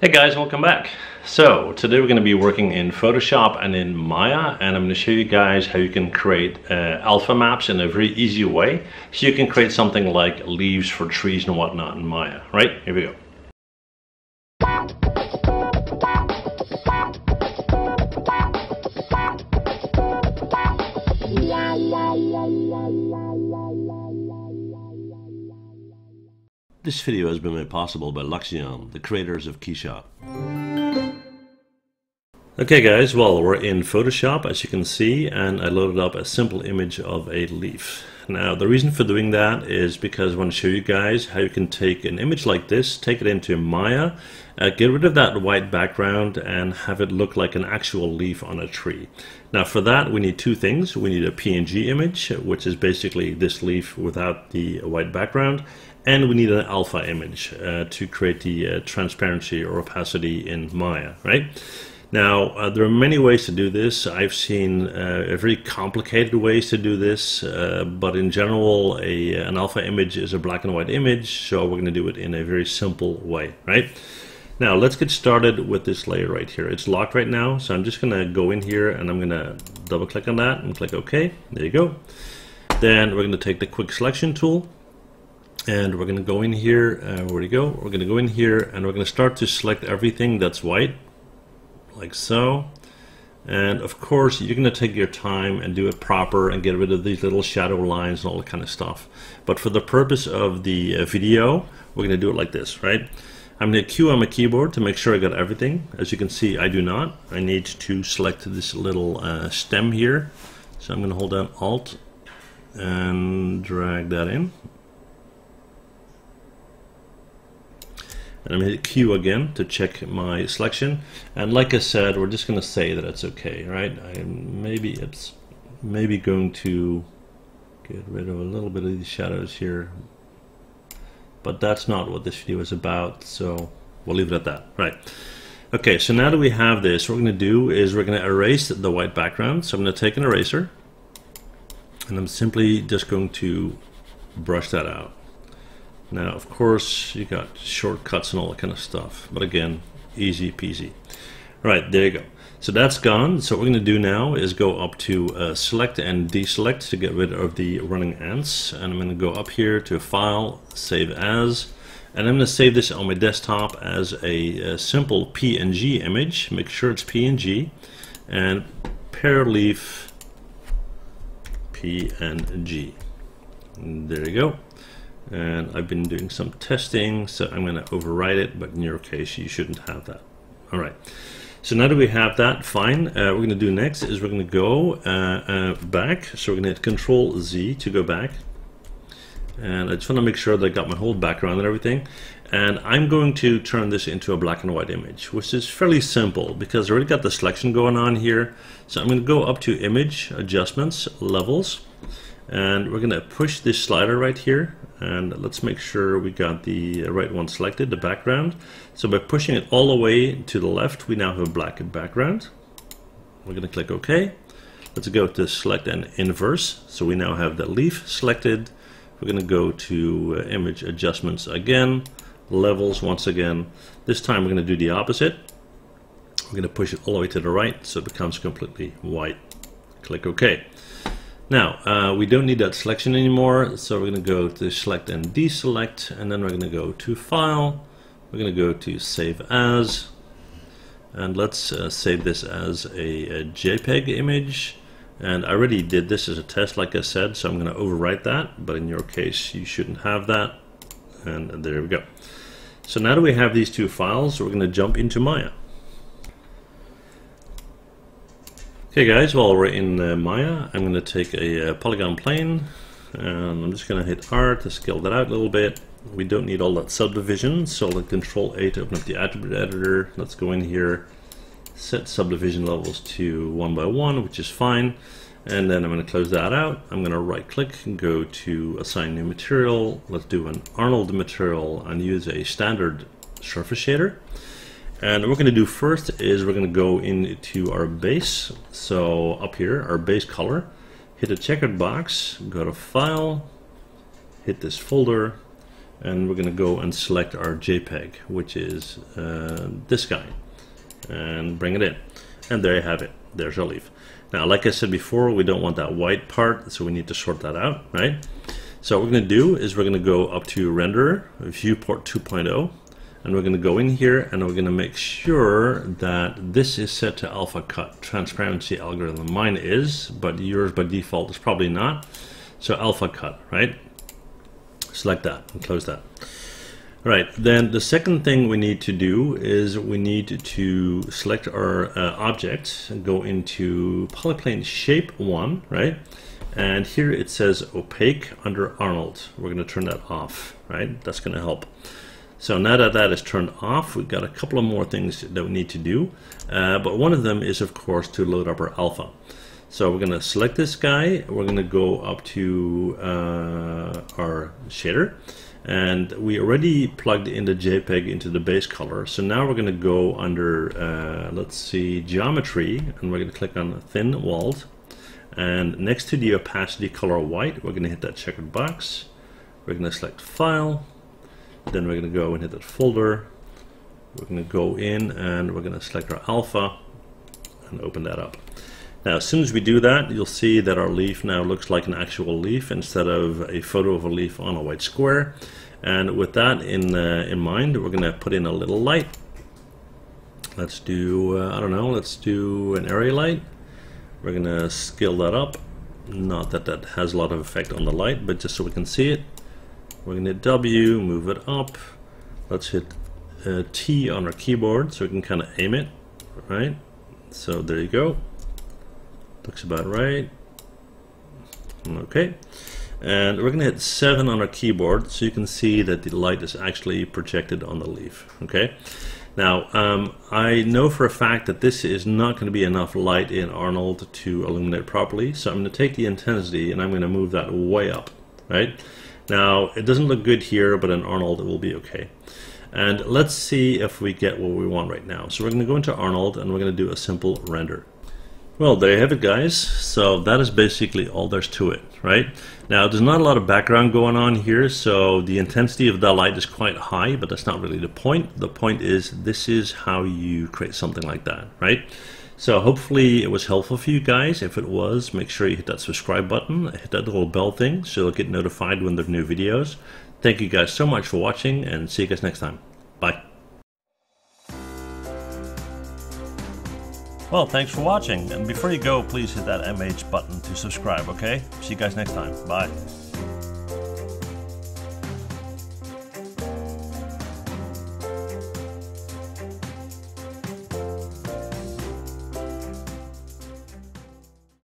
Hey guys, welcome back. So today we're going to be working in Photoshop and in Maya, and I'm going to show you guys how you can create alpha maps in a very easy way, so you can create something like leaves for trees and whatnot in Maya. Right, here we go. This video has been made possible by Luxion, the creators of Keyshot. Okay guys, well, we're in Photoshop as you can see, and I loaded up a simple image of a leaf. Now the reason for doing that is because I want to show you guys how you can take an image like this, take it into Maya, get rid of that white background and have it look like an actual leaf on a tree. Now for that we need two things. We need a PNG image, which is basically this leaf without the white background, and we need an alpha image to create the transparency or opacity in Maya, right? Now, there are many ways to do this. I've seen very complicated ways to do this, but in general, an alpha image is a black and white image, so we're gonna do it in a very simple way, right? Now, let's get started with this layer right here. It's locked right now, so I'm just gonna go in here and I'm gonna double click on that and click OK, there you go. Then we're gonna take the quick selection tool, and we're going to go in here, we're going to go in here and we're going to start to select everything that's white, like so. And of course you're going to take your time and do it proper and get rid of these little shadow lines and all that kind of stuff. But for the purpose of the video, we're going to do it like this, right? I'm going to Q on my keyboard to make sure I got everything. As you can see, I do not. I need to select this little stem here. So I'm going to hold down Alt and drag that in. And I'm going to hit Q again to check my selection, and like I said, we're just going to say that it's okay, right? Maybe going to get rid of a little bit of these shadows here, but that's not what this video is about, so we'll leave it at that, right? Okay, so now that we have this, what we're going to do is we're going to erase the white background. So I'm going to take an eraser, and I'm simply just going to brush that out. Now, of course, you got shortcuts and all that kind of stuff, but again, easy peasy. All right, there you go. So that's gone. So what we're going to do now is go up to Select and Deselect to get rid of the running ants. And I'm going to go up here to File, Save As. And I'm going to save this on my desktop as a simple PNG image. Make sure it's PNG. And Pear Leaf PNG. And there you go. And I've been doing some testing, so I'm going to override it, but in your case you shouldn't have that. All right, so now that we have that, fine. What we're going to do next is we're going to go back. So we're going to hit Ctrl Z to go back, and I just want to make sure that I got my whole background and everything, and I'm going to turn this into a black and white image, which is fairly simple because I already got the selection going on here. So I'm going to go up to Image, Adjustments, Levels, and we're going to push this slider right here, and let's make sure we got the right one selected, the background. So by pushing it all the way to the left, we now have a black background. We're going to click OK. Let's go to Select and Inverse, so we now have the leaf selected. We're going to go to Image, Adjustments again, Levels once again. This time we're going to do the opposite. We're going to push it all the way to the right so it becomes completely white. Click OK. Now, we don't need that selection anymore, so we're going to go to Select and Deselect, and then we're going to go to File, we're going to go to Save As, and let's save this as a JPEG image. And I already did this as a test, like I said, so I'm going to overwrite that, but in your case you shouldn't have that. And there we go. So now that we have these two files, we're going to jump into Maya. Okay guys, while we're in Maya, I'm going to take a polygon plane, and I'm just going to hit R to scale that out a little bit. We don't need all that subdivision, so let's Ctrl+8, open up the attribute editor. Let's go in here, set subdivision levels to 1 by 1, which is fine, and then I'm going to close that out. I'm going to right click and go to Assign New Material. Let's do an Arnold material and use a standard surface shader. And what we're going to do first is we're going to go into our base. So up here, our base color, hit the checkered box, go to File, hit this folder, and we're going to go and select our JPEG, which is this guy, and bring it in. And there you have it. There's our leaf. Now, like I said before, we don't want that white part, so we need to sort that out, right? So what we're going to do is we're going to go up to Renderer, Viewport 2.0, and we're going to go in here and we're going to make sure that this is set to alpha cut. Transparency algorithm. Mine is, but yours by default is probably not. So alpha cut, right? Select that and close that. All right, then the second thing we need to do is we need to select our object and go into polyplane shape 1, right? And here it says opaque under Arnold. We're going to turn that off, right? That's going to help. So now that that is turned off, we've got a couple of more things that we need to do. But one of them is, of course, to load up our alpha. So we're going to select this guy. We're going to go up to our shader. And we already plugged in the JPEG into the base color. So now we're going to go under, let's see, geometry. And we're going to click on thin walled. And next to the opacity color white, we're going to hit that checkered box. We're going to select file. Then we're going to go and hit that folder. We're going to go in and we're going to select our alpha and open that up. Now, as soon as we do that, you'll see that our leaf now looks like an actual leaf instead of a photo of a leaf on a white square. And with that in mind, we're going to put in a little light. Let's do, I don't know, let's do an area light. We're going to scale that up. Not that that has a lot of effect on the light, but just so we can see it. We're going to hit W, move it up. Let's hit T on our keyboard so we can kind of aim it, right? So there you go. Looks about right. Okay. And we're going to hit 7 on our keyboard so you can see that the light is actually projected on the leaf, okay? Now, I know for a fact that this is not going to be enough light in Arnold to illuminate properly, so I'm going to take the intensity and I'm going to move that way up, right? Now, it doesn't look good here, but in Arnold it will be okay. And let's see if we get what we want right now. So we're going to go into Arnold and we're going to do a simple render. Well, there you have it, guys. So that is basically all there's to it, right? Now, there's not a lot of background going on here, so the intensity of the light is quite high, but that's not really the point. The point is this is how you create something like that, right? So hopefully it was helpful for you guys. If it was, make sure you hit that subscribe button, hit that little bell thing so you'll get notified when there are new videos. Thank you guys so much for watching and see you guys next time. Bye. Well, thanks for watching. And before you go, please hit that MH button to subscribe, okay? See you guys next time. Bye.